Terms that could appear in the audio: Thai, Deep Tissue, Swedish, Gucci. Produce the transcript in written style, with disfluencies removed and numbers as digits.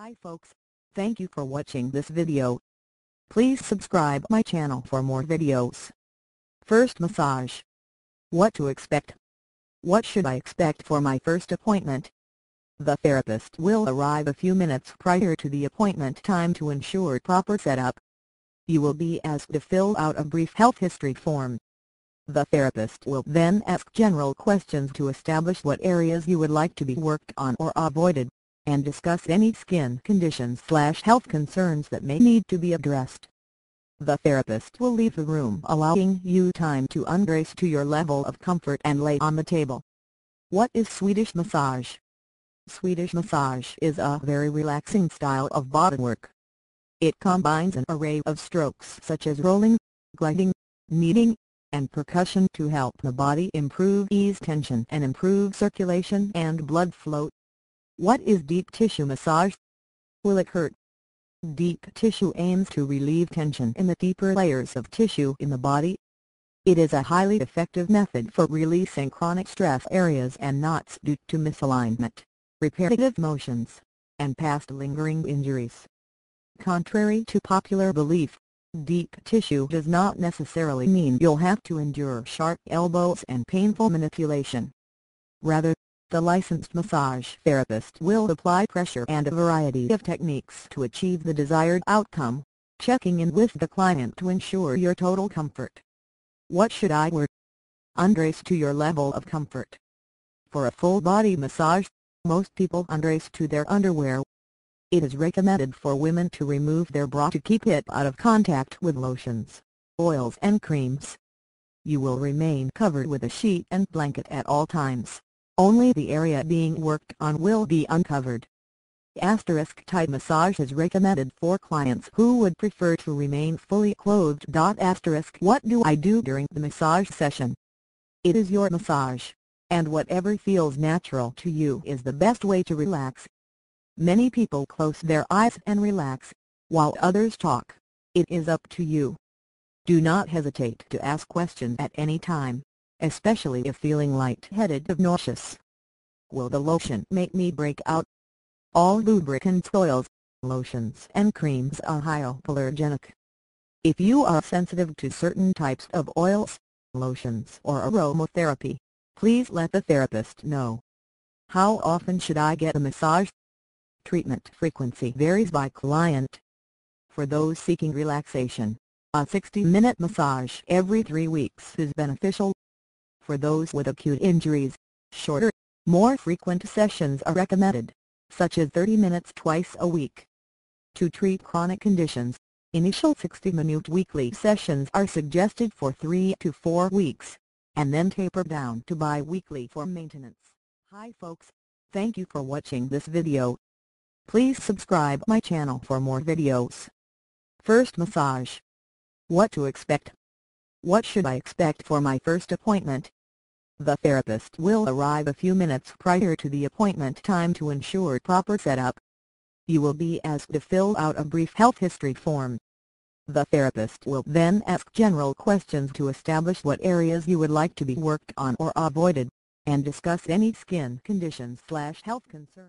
Hi folks, thank you for watching this video. Please subscribe my channel for more videos. First massage. What to expect? What should I expect for my first appointment? The therapist will arrive a few minutes prior to the appointment time to ensure proper setup. You will be asked to fill out a brief health history form. The therapist will then ask general questions to establish what areas you would like to be worked on or avoided, and discuss any skin conditions/health concerns that may need to be addressed. The therapist will leave the room, allowing you time to unbrace to your level of comfort and lay on the table. What is Swedish massage? Swedish massage is a very relaxing style of bodywork. It combines an array of strokes such as rolling, gliding, kneading, and percussion to help the body improve ease tension and improve circulation and blood flow. What is deep tissue massage? Will it hurt? Deep tissue aims to relieve tension in the deeper layers of tissue in the body. It is a highly effective method for releasing chronic stress areas and knots due to misalignment, repetitive motions, and past lingering injuries. Contrary to popular belief, deep tissue does not necessarily mean you'll have to endure sharp elbows and painful manipulation. Rather, the licensed massage therapist will apply pressure and a variety of techniques to achieve the desired outcome, checking in with the client to ensure your total comfort. What should I wear? Undrace to your level of comfort. For a full body massage, most people undrace to their underwear. It is recommended for women to remove their bra to keep it out of contact with lotions, oils and creams. You will remain covered with a sheet and blanket at all times. Only the area being worked on will be uncovered. Thai massage is recommended for clients who would prefer to remain fully clothed. What do I do during the massage session? It is your massage, and whatever feels natural to you is the best way to relax. Many people close their eyes and relax, while others talk. It is up to you. Do not hesitate to ask questions at any time, especially if feeling lightheaded or nauseous. Will the lotion make me break out? All lubricants, oils, lotions and creams are hypoallergenic. If you are sensitive to certain types of oils, lotions or aromatherapy, please let the therapist know. How often should I get a massage? Treatment frequency varies by client. For those seeking relaxation, a 60-minute massage every 3 weeks is beneficial. For those with acute injuries, shorter, more frequent sessions are recommended, such as 30 minutes twice a week. To treat chronic conditions, initial 60-minute weekly sessions are suggested for 3 to 4 weeks, and then taper down to bi-weekly for maintenance. Hi folks, thank you for watching this video. Please subscribe my channel for more videos. First massage. What to expect? What should I expect for my first appointment? The therapist will arrive a few minutes prior to the appointment time to ensure proper setup. You will be asked to fill out a brief health history form. The therapist will then ask general questions to establish what areas you would like to be worked on or avoided, and discuss any skin conditions/health concerns.